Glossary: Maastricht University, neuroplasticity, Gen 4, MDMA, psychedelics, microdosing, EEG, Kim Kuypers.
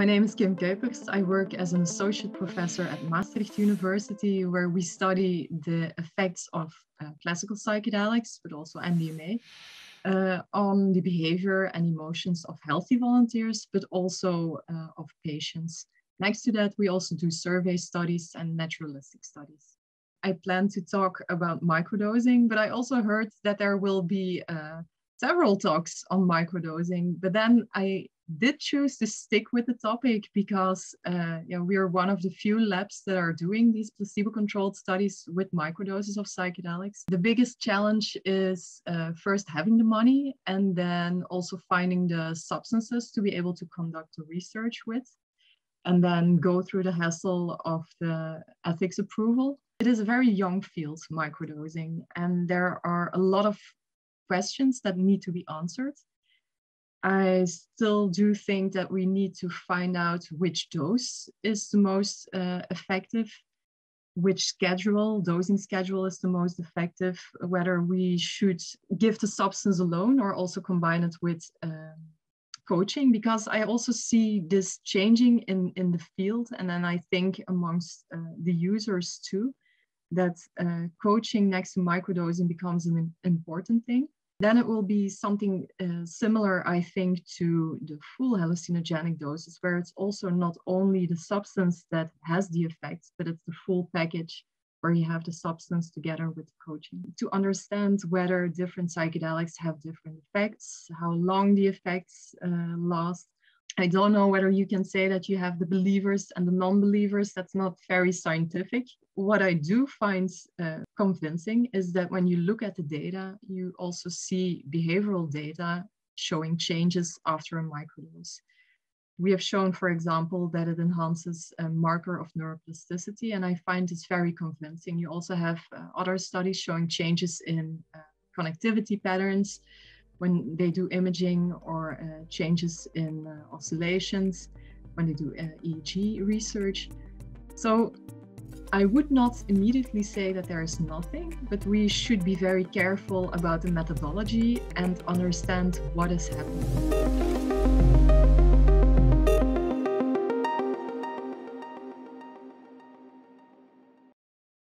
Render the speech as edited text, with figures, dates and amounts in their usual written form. My name is Kim Kuypers. I work as an associate professor at Maastricht University, where we study the effects of classical psychedelics, but also MDMA, on the behavior and emotions of healthy volunteers, but also of patients. Next to that, we also do survey studies and naturalistic studies. I plan to talk about microdosing, but I also heard that there will be several talks on microdosing, but then I did choose to stick with the topic because we are one of the few labs that are doing these placebo-controlled studies with microdoses of psychedelics. The biggest challenge is first having the money and then also finding the substances to be able to conduct the research with, and then go through the hassle of the ethics approval. It is a very young field, microdosing, and there are a lot of questions that need to be answered. I still do think that we need to find out which dose is the most effective, which dosing schedule is the most effective, whether we should give the substance alone or also combine it with coaching, because I also see this changing in the field, and then I think amongst the users too, that coaching next to microdosing becomes an important thing. Then it will be something similar, I think, to the full hallucinogenic doses, where it's also not only the substance that has the effects, but it's the full package where you have the substance together with the coaching. To understand whether different psychedelics have different effects, how long the effects last. I don't know whether you can say that you have the believers and the non-believers. That's not very scientific. What I do find convincing is that when you look at the data, you also see behavioral data showing changes after a microdose. We have shown, for example, that it enhances a marker of neuroplasticity, and I find this very convincing. You also have other studies showing changes in connectivity patterns when they do imaging, or changes in oscillations when they do EEG research. So I would not immediately say that there is nothing, but we should be very careful about the methodology and understand what is happening.